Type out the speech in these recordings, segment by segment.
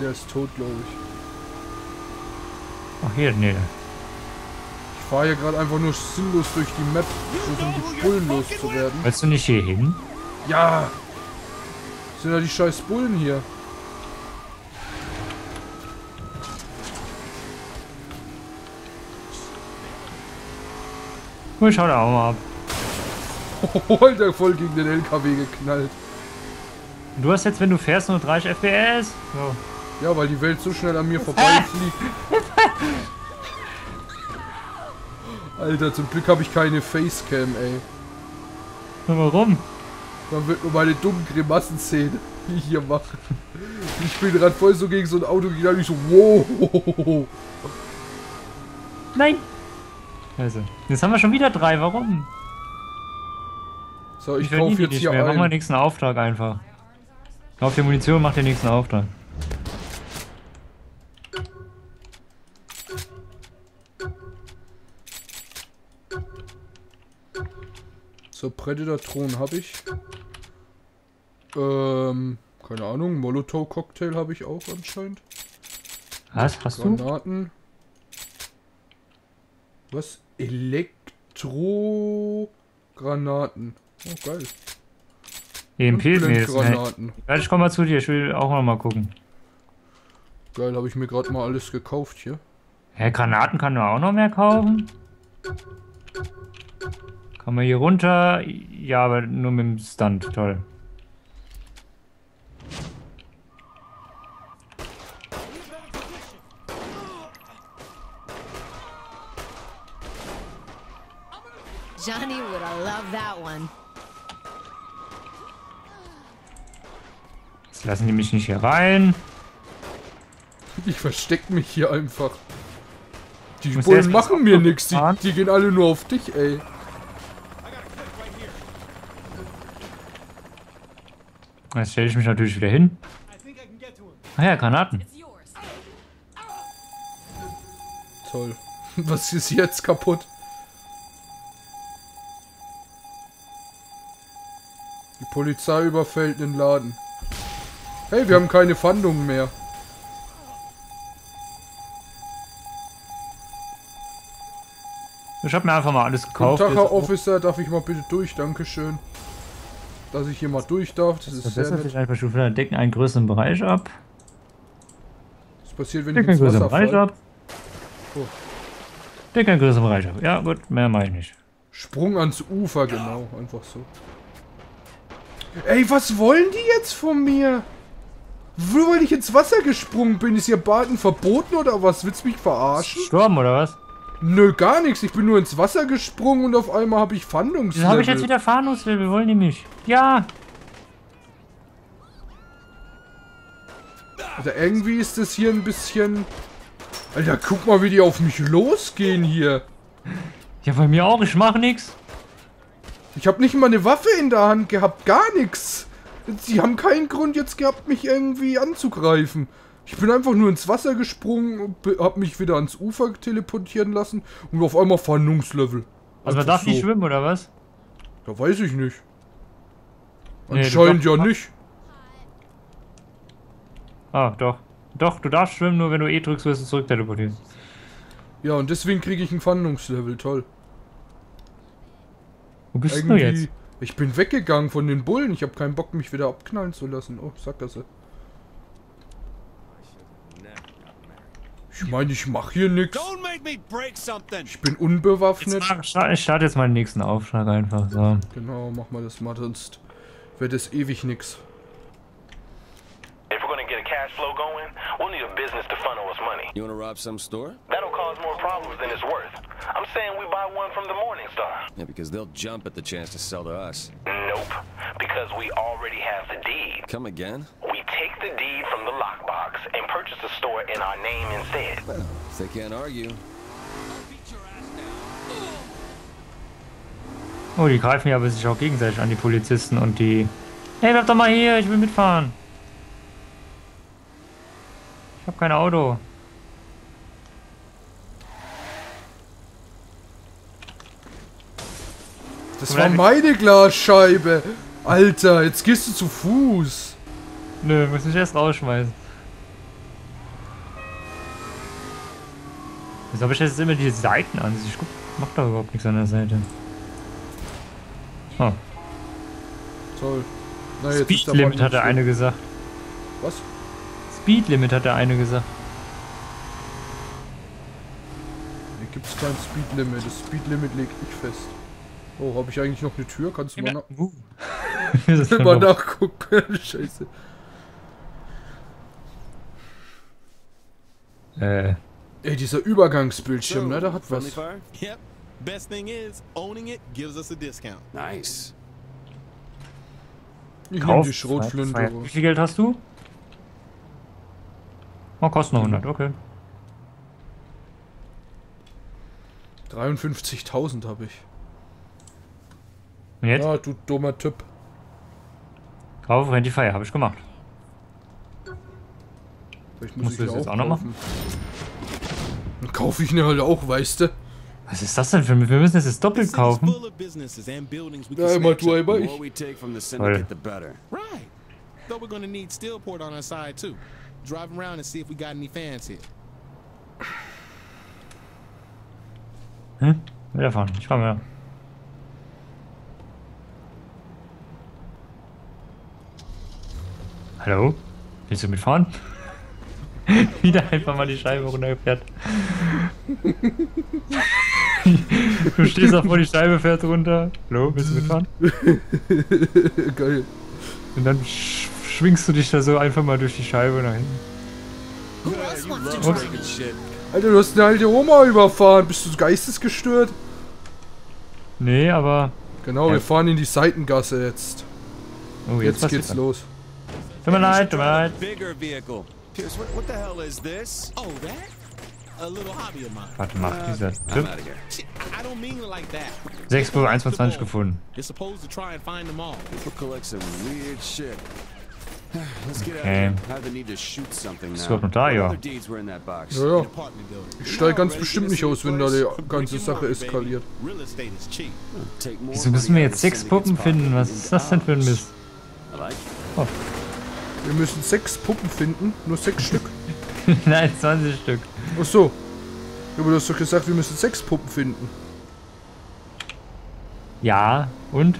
Der ist tot, glaube ich. Ach hier, nee. Ich fahre hier gerade einfach nur sinnlos durch die Map, so um die Bullen loszuwerden. Willst du nicht hier hin? Ja! Das sind ja die scheiß Bullen hier. Ich schau da auch mal ab. Oh, Alter, voll gegen den LKW geknallt. Du hast jetzt, wenn du fährst, nur 30 FPS. Oh. Ja, weil die Welt so schnell an mir vorbeifliegt. Alter, zum Glück habe ich keine Facecam, ey. Warum? Dann wird nur meine dummen Grimassen sehen, die ich hier mache. Ich bin gerade voll so gegen so ein Auto gegangen, ich so, wow. Nein. Also, jetzt haben wir schon wieder 3, warum? So, ich kaufe jetzt hier ein. Mach mal den nächsten Auftrag einfach. Kauf die Munition, mach den nächsten Auftrag. So, Predator Thron habe ich. Keine Ahnung, Molotow Cocktail habe ich auch anscheinend. Was hast du? Granaten. Was? Elektrogranaten. Oh, geil. EMP-Granaten. Ich komm mal zu dir, ich will auch noch mal gucken. Geil, habe ich mir gerade mal alles gekauft hier. Hä, Granaten kann man auch noch mehr kaufen? Kann man hier runter? Ja, aber nur mit dem Stunt, toll. Johnny would have loved that one. Jetzt lassen die mich nicht hier rein. Ich verstecke mich hier einfach. Die Bullen machen mir nichts. Die gehen alle nur auf dich, ey. Jetzt stelle ich mich natürlich wieder hin. Ach ja, Granaten. Toll. Was ist jetzt kaputt? Die Polizei überfällt den Laden. Hey, wir haben keine Fahndungen mehr. Ich habe mir einfach mal alles gekauft. Guten Tag, Herr Officer, darf ich mal bitte durch? Dankeschön. Dass ich hier mal durch darf, das ist sehr nett. Einfach schon wieder decken einen größeren Bereich ab. Was passiert, wenn ich ins Wasser falle? Oh. Decken einen größeren Bereich ab. Ja gut, mehr meine ich nicht. Sprung ans Ufer, genau. Einfach so. Ey, was wollen die jetzt von mir? Nur weil ich ins Wasser gesprungen bin, ist hier Baden verboten oder was? Willst du mich verarschen? Sturm oder was? Nö, gar nichts. Ich bin nur ins Wasser gesprungen und auf einmal habe ich Fahndungslevel. Wieso habe ich jetzt wieder Fahndungslevel? Wollen die mich? Ja! Also irgendwie ist das hier ein bisschen... Alter, guck mal, wie die auf mich losgehen hier. Ja, bei mir auch. Ich mache nichts. Ich habe nicht mal eine Waffe in der Hand gehabt, gar nichts. Sie haben keinen Grund jetzt gehabt, mich irgendwie anzugreifen. Ich bin einfach nur ins Wasser gesprungen, habe mich wieder ans Ufer teleportieren lassen und auf einmal Fahndungslevel. Also man darf nicht schwimmen, oder was? Ja, weiß ich nicht. Anscheinend ja nicht. Ah, doch. Doch, du darfst schwimmen, nur wenn du E drückst, wirst du zurück teleportieren. Ja, und deswegen kriege ich ein Fahndungslevel, toll. Wo bist du jetzt? Ich bin weggegangen von den Bullen. Ich habe keinen Bock, mich wieder abknallen zu lassen. Oh, Sackgasse. Ich meine, ich mache hier nichts. Ich bin unbewaffnet. Ich starte jetzt mal den nächsten Aufschlag einfach. So. Genau, mach mal das mal, sonst wird es ewig nix. You wanna rob some store? That'll cause more problems than it's worth. I'm saying we buy one from the Morningstar. Yeah, because they'll jump at the chance to sell to us. Nope, because we already have the deed. Come again? We take the deed from the lockbox and purchase a store in our name instead. Well, if they can't argue. Oh, die greifen ja aber sich auch gegenseitig an, die Polizisten und die... Hey, bleib doch mal hier, ich will mitfahren. Ich hab kein Auto. Das war meine Glasscheibe. Alter, jetzt gehst du zu Fuß. Nö, muss ich erst rausschmeißen. Wieso habe ich jetzt immer die Seiten an sich? Ich mach da überhaupt nichts an der Seite. Oh. Toll. Na, jetzt Speed Limit hat der eine gesagt. Was? Speed Limit hat der eine gesagt. Hier gibt es kein Speed Limit. Das Speed Limit lege ich fest. Oh, habe ich eigentlich noch eine Tür? Kannst du mal, mal nachgucken? Scheiße. Ey, dieser Übergangsbildschirm, ne? Da hat was. Nice. Ich nehme die Schrotflinte. Wie viel Geld hast du? Oh, kostet noch 100, okay. 53.000 habe ich. Und jetzt? Ja, du dummer Typ. Kauf Rentify, habe ich gemacht. Vielleicht muss ich das jetzt auch noch machen. Dann kaufe ich ne halt auch, weißt du. Was ist das denn für ein? Wir müssen das jetzt doppelt kaufen. Ja, einmal du, einmal ich. Toll. Hm? Wieder fahren. Ich fahr mal. Hallo? Willst du mitfahren? Wieder einfach mal die Scheibe runtergefährt. Du stehst auch vor die Scheibe, fährt runter. Hallo, willst du mitfahren? Geil. Und dann schwingst du dich da so einfach mal durch die Scheibe nach hinten. Ups. Alter, du hast eine alte Oma überfahren. Bist du geistesgestört? Nee, aber... Genau, ja. Wir fahren in die Seitengasse jetzt. Oh, jetzt geht's dann los. Tut mir leid, tut mir leid. Warte, macht dieser Typ? 6,1 gefunden. Okay. Ist überhaupt noch da, ja. Ja. Ich steige ganz bestimmt nicht aus, wenn da die ganze Sache eskaliert. Wieso müssen wir jetzt 6 Puppen finden? Was ist das denn für ein Mist? Oh. Wir müssen 6 Puppen finden, nur 6 Stück. Nein, 20 Stück. Ach so. Aber du hast doch gesagt, wir müssen 6 Puppen finden. Ja, und?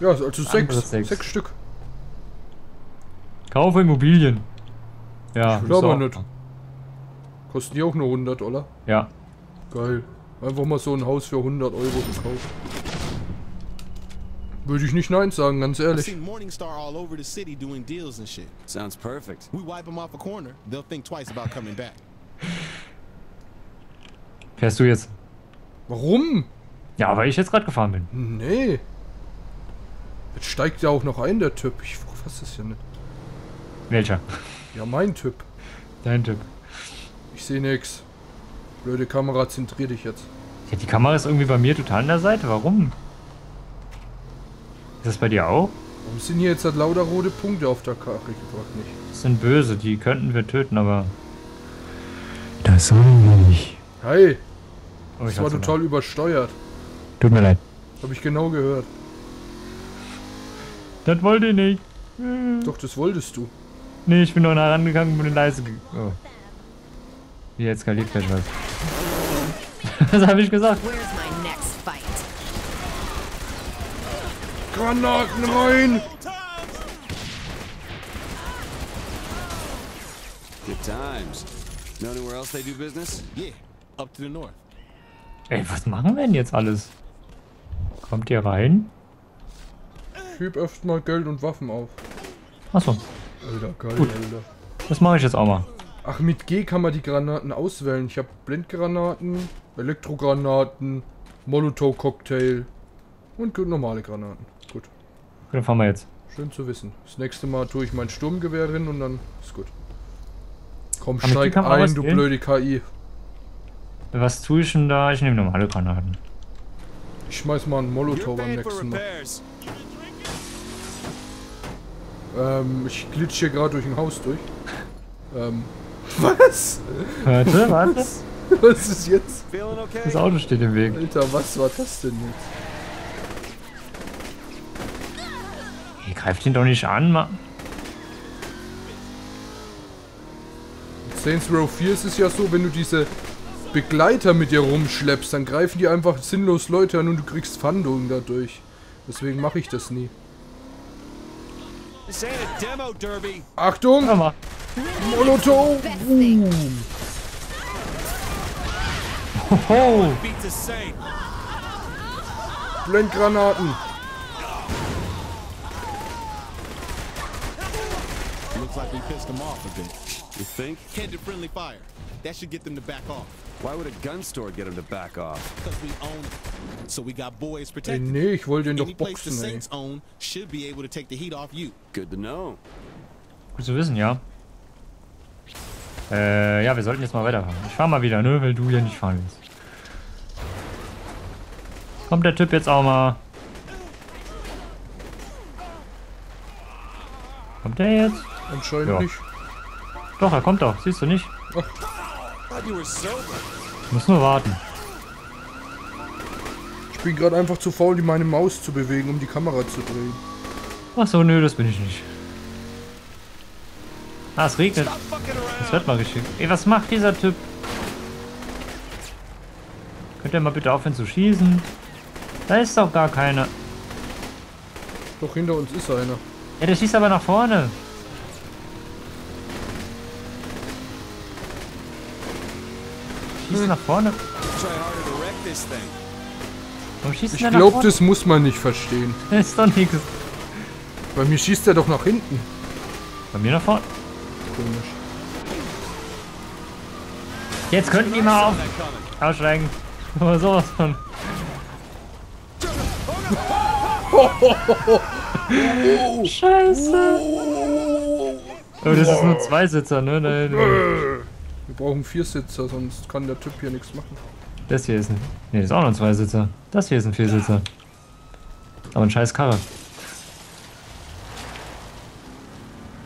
Ja, also 6 Stück. Kaufe Immobilien. Ja, ich glaube nicht. Kosten die auch nur 100, oder? Ja. Geil. Einfach mal so ein Haus für 100 € gekauft. Würde ich nicht nein sagen, ganz ehrlich. Ich fährst du jetzt? Warum? Ja, weil ich jetzt gerade gefahren bin. Nee. Jetzt steigt ja auch noch ein, der Typ. Ich fass das ja nicht. Welcher? Ja, mein Typ. Dein Typ. Ich sehe nix. Blöde Kamera, zentrier dich jetzt. Ja, die Kamera ist irgendwie bei mir total an der Seite. Warum? Ist das bei dir auch? Warum sind hier jetzt halt lauter rote Punkte auf der Karte gebracht? Nicht? Das sind böse, die könnten wir töten, aber... Das wollen wir nicht. Hey! Oh, das war total übersteuert. Tut mir leid. Hab ich genau gehört. Das wollte ich nicht. Doch, das wolltest du. Nee, ich bin noch nah rangegangen und bin leise... Oh. Hier eskaliert gleich was. Das habe ich gesagt. Granaten rein! Ey, was machen wir denn jetzt alles? Kommt ihr rein? Ich heb öfter mal Geld und Waffen auf. Achso. Alter, geil, gut. Alter. Das mache ich jetzt auch mal. Ach, mit G kann man die Granaten auswählen. Ich habe Blendgranaten, Elektrogranaten, Molotow Cocktail und normale Granaten. Dann fahren wir jetzt. Schön zu wissen. Das nächste Mal tue ich mein Sturmgewehr hin und dann ist gut. Komm, aber steig ein, du blöde KI. Was tue ich denn da? Ich nehme normale Granaten. Ich schmeiß mal einen Molotow am nächsten Mal. Ich glitsch hier gerade durch ein Haus durch. Was? Warte, warte. Was ist jetzt? Das Auto steht im Weg. Alter, was war das denn jetzt? Greift ihn doch nicht an, Mann. Saints Row 4 ist es ja so, wenn du diese Begleiter mit dir rumschleppst, dann greifen die einfach sinnlos Leute an und du kriegst Fahndungen dadurch. Deswegen mache ich das nie. Achtung! Molotow! Hoho! Blendgranaten! Looks like we pissed them off a bit. You think? Head to friendly fire. That should get them to back off. Why would a gun store get them to back off? Because we own it. So we got boys protected. Nee, ich wollte ihn doch boxen, ey. Saints own should be able to take the heat off you. Good to know. Gut zu wissen, ja. Ja, wir sollten jetzt mal weiterfahren. Ich fahr mal wieder, ne, weil du ja nicht fahren willst. Kommt der Typ jetzt auch mal? Kommt der jetzt? Anscheinend ja. Nicht. Doch, er kommt doch. Siehst du nicht? Ach. Muss nur warten. Ich bin gerade einfach zu faul, meine Maus zu bewegen, um die Kamera zu drehen. Ach so, nö, das bin ich nicht. Ah, es regnet. Das wird mal geschickt. Ey, was macht dieser Typ? Könnt ihr mal bitte aufhören zu schießen? Da ist doch gar keiner. Doch, hinter uns ist einer. Ja, der schießt aber nach vorne. Schießt nach vorne. Warum schießt der nach vorne? Ich glaube, das muss man nicht verstehen. Das ist doch nichts. Bei mir schießt er doch nach hinten. Bei mir nach vorne. Komisch. Jetzt könnten die mal auf aussteigen. Aber sowas von. Scheiße. Oh, das ist nur Zweisitzer, ne? Nein, wir brauchen Viersitzer, sonst kann der Typ hier nichts machen. Das hier ist ein... Ne, das ist auch noch ein Zweisitzer. Das hier ist ein Viersitzer. Aber ein scheiß Karre.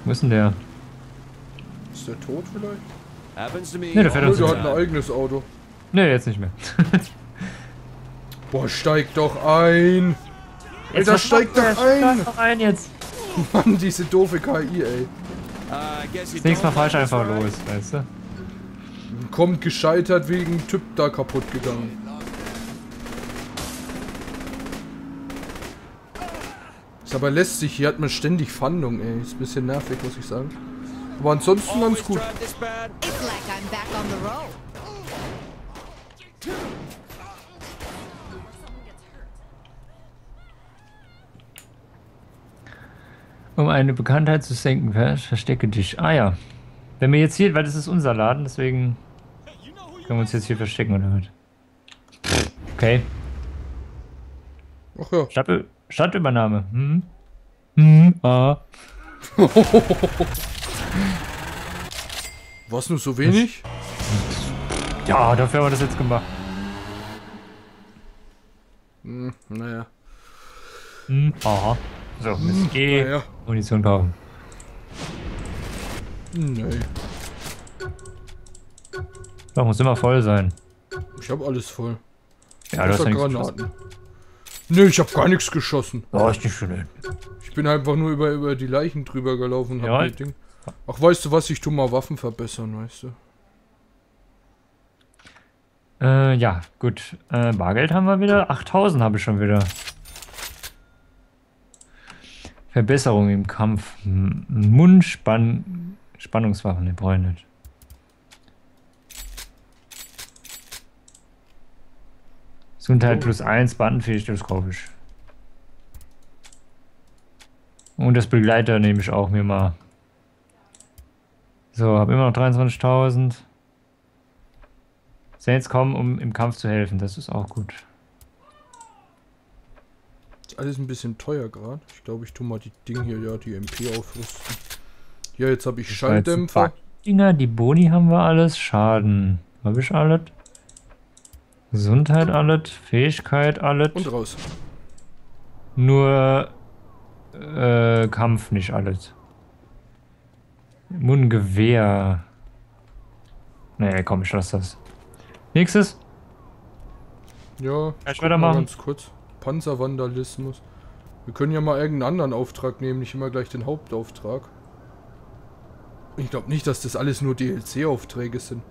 Wo ist denn der? Ist der tot vielleicht? Ne, der fährt uns nicht. Der hat ein eigenes Auto. Ne, jetzt nicht mehr. Boah, steig doch ein! Jetzt Alter, steigt doch ein! Doch ein jetzt. Mann, diese doofe KI, ey. Das nächste Mal falsch einfach los, weißt du? Kommt gescheitert wegen Typ da kaputt gegangen. Ist aber lästig, hier hat man ständig Fahndung, ey. Ist ein bisschen nervig, muss ich sagen. Aber ansonsten ganz gut. Um eine Bekanntheit zu senken, verstecke dich. Ah ja. Wenn wir jetzt hier, weil das ist unser Laden, deswegen können wir uns jetzt hier verstecken oder was? Okay. Ach ja. Stadtübernahme. Hm? Hm? Ah. Was, nur so wenig? Ja, dafür haben wir das jetzt gemacht. Hm, naja. Hm, aha. So, Mist. Geh. Naja. Munition kaufen. Nein. Doch, muss immer voll sein. Ich hab alles voll. Ja, du hast ja Granaten. Nee, ich hab gar nichts geschossen. Oh, ich nicht schön. Ich bin einfach nur über die Leichen drüber gelaufen und hab das Ding. Ach, weißt du was? Ich tu mal Waffen verbessern, weißt du. Ja, gut. Bargeld haben wir wieder. 8000 habe ich schon wieder. Verbesserung im Kampf. Spannungswaffen, die brauche ich nicht. Gesundheit +1, Bandenfähigkeit, das kaufe ich. Und das Begleiter nehme ich auch mir mal. So, habe immer noch 23.000. Saints kommen, um im Kampf zu helfen, das ist auch gut. Ist alles ein bisschen teuer gerade. Ich glaube, ich tue mal die Dinge hier, ja, die MP aufrüsten. Ja, jetzt habe ich Schalldämpfer. Dinger, die Boni haben wir alles. Schaden habe ich alles. Gesundheit alles. Fähigkeit alles. Und raus. Nur Kampf nicht alles. Mundgewehr. Nee, komm, ich lasse das. Nächstes. Ja, ich werde mal ganz kurz. Panzervandalismus. Wir können ja mal irgendeinen anderen Auftrag nehmen, nicht immer gleich den Hauptauftrag. Ich glaube nicht, dass das alles nur DLC-Aufträge sind.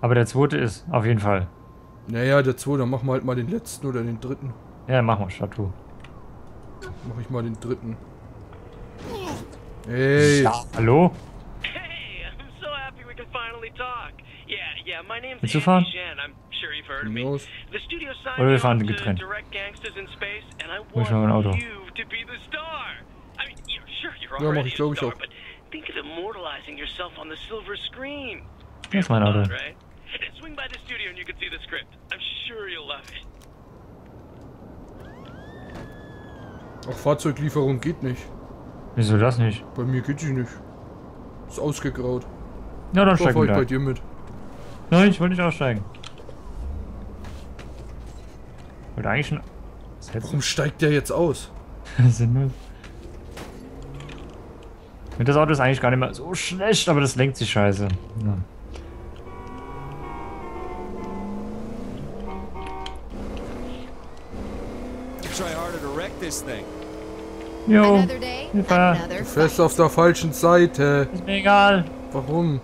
Aber der zweite ist, auf jeden Fall. Naja, der zweite, dann machen wir halt mal den letzten oder den dritten. Ja, machen wir Statue. Mach ich mal den dritten. Hey! Ja, hallo? Hey, I'm so happy we can finally talk. Yeah, my name's Andy Jan. I'm sure you've heard of me. The studio signed me to direct gangsters in space and I want you to be the star. I mean, sure you're already a star, but think of immortalizing yourself on the silver screen. That's my Auto. Swing by the studio and you can see the script. I'm sure you'll love it. Auch Fahrzeuglieferung geht nicht. Wieso das nicht? Bei mir geht die nicht. Ist ausgegraut. Ja, dann steig ich bei dir mit. Nein, ich wollte nicht aussteigen. Wollte eigentlich schon... Warum steigt der jetzt aus? Sinnlos. Das Auto ist eigentlich gar nicht mehr so schlecht, aber das lenkt sich scheiße. Ja. Jo, Hilfe. Du fährst auf der falschen Seite. Ist mir egal. Warum?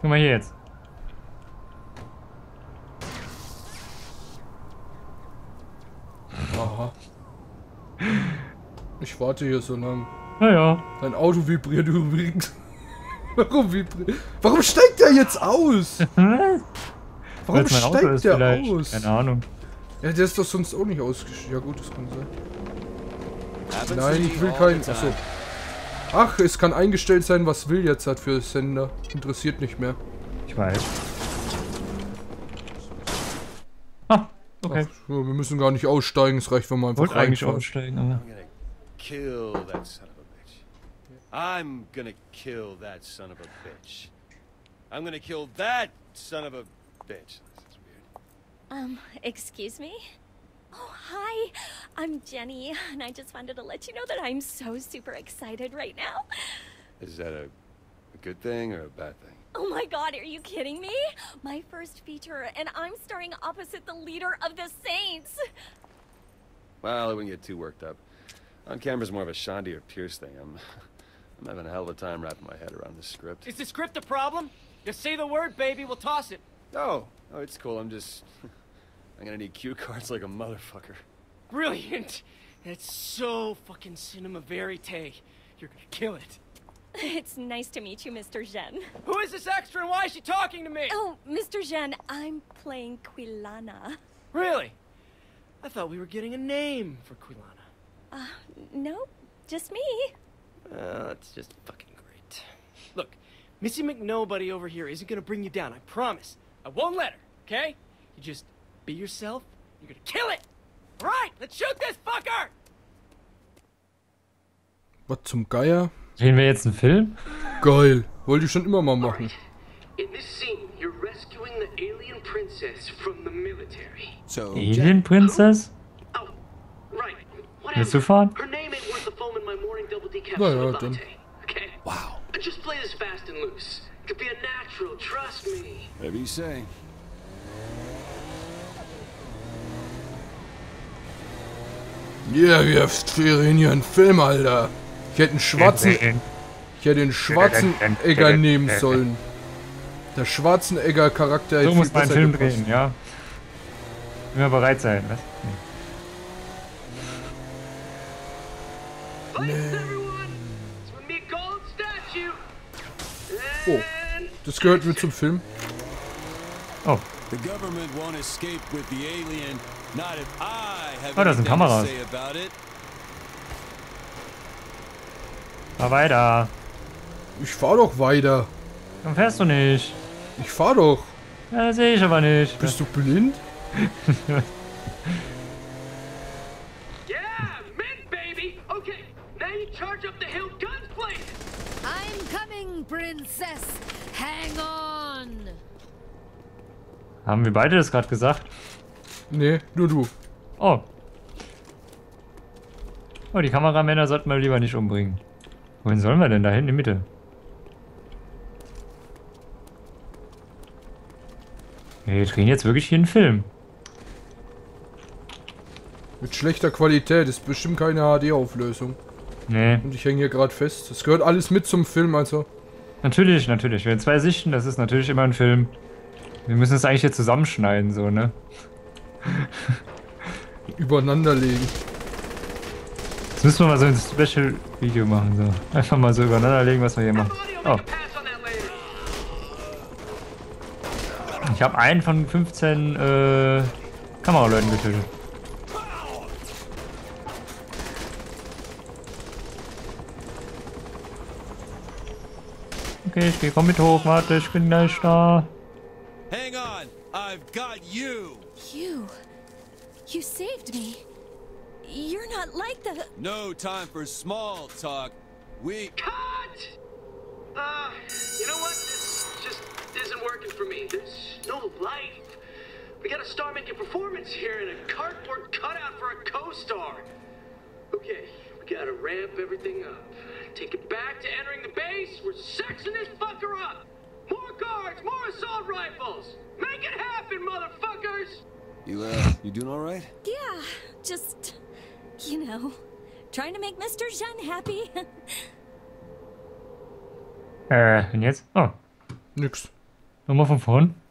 Guck mal hier jetzt. Aha. Ich warte hier so lang. Naja. Dein Auto vibriert übrigens. Warum vibriert? Warum steigt der jetzt aus? Warum steigt der vielleicht aus? Keine Ahnung. Ja, der ist doch sonst auch nicht ausgestiegen. Ja gut, das kann sein. Nein, ich will keinen... Achso. Ach, es kann eingestellt sein, was Will jetzt hat für Sender. Interessiert nicht mehr. Ich weiß. Ah, okay. Ach, wir müssen gar nicht aussteigen, es reicht, wenn wir einfach reinfahren. Ich wollte eigentlich aussteigen, aber... I'm gonna kill that son of a bitch. I'm gonna kill that son of a bitch. Excuse me? Oh, hi! I'm Jenny, and I just wanted to let you know that I'm so super excited right now. Is that a good thing or a bad thing? Oh my god, are you kidding me? My first feature, and I'm starring opposite the leader of the Saints! Well, I wouldn't get too worked up. On camera's more of a Shonda or Pierce thing. I'm having a hell of a time wrapping my head around this script. Is the script a problem? Just say the word, baby, we'll toss it. Oh, it's cool, I'm just... I'm gonna need cue cards like a motherfucker. Brilliant! That's so fucking cinema verite. You're gonna kill it. It's nice to meet you, Mr. Zhen. Who is this extra and why is she talking to me? Oh, Mr. Zhen, I'm playing Quilana. Really? I thought we were getting a name for Quilana. No, just me. That's just fucking great. Look, Missy McNobody over here isn't gonna bring you down, I promise. I won't let her, okay? You just... be yourself, you're gonna kill it! Alright, let's shoot this fucker! Was zum Geier? Sehen wir jetzt einen Film? Geil, wollte ich schon immer mal machen. In this scene, you're rescuing the alien princess from the military. So, alien princess? Oh, right. Willst du fahren? Her name ain't worth the foam in my morning double decaf soda latte. Okay? Wow. Just play this fast and loose. Could be a natural, trust me. Whatever you say. Yeah, wir drehen hier einen Film, Alter. Ich hätte einen schwarzen... Ich hätte den schwarzen Egger nehmen sollen. Der schwarzen Egger-Charakter hätte so viel besser Film gepasst. Drehen, ja. Immer bereit sein, was? Nee. Oh, das gehört mir zum Film. Oh. Oh, da sind Kameras. Fahr weiter. Ich fahr doch weiter. Dann fährst du nicht. Ich fahr doch. Ja, das sehe ich aber nicht. Bist du blind? Haben wir beide das gerade gesagt? Nee, nur du. Oh. Oh, die Kameramänner sollten wir lieber nicht umbringen. Wohin sollen wir denn? Da hinten in die Mitte. Wir drehen jetzt wirklich hier einen Film. Mit schlechter Qualität, ist bestimmt keine HD-Auflösung. Nee. Und ich hänge hier gerade fest. Das gehört alles mit zum Film, also. Natürlich, natürlich. Wir haben zwei Sichten, das ist natürlich immer ein Film. Wir müssen es eigentlich hier zusammenschneiden, so, ne? Übereinander legen. Das müssen wir mal so ein Special-Video machen, so. Einfach mal so übereinander legen, was wir hier machen. Oh. Ich habe einen von 15 Kameraleuten getötet. Okay, ich geh, komm mit hoch, warte, ich bin gleich da. Hang on, I've got you. You saved me. You're not like the... No time for small talk. We... Cut! You know what? This just isn't working for me. There's no life. We gotta start making performance here in a cardboard cutout for a co-star. Okay, we gotta ramp everything up. Take it back to entering the base. We're sexing this fucker up. More guards, more assault rifles. Make it happen, motherfuckers! You doing all right? Yeah, just, you know, trying to make Mr. Zhen happy. Und jetzt? Oh. Nix. Nochmal von vorn.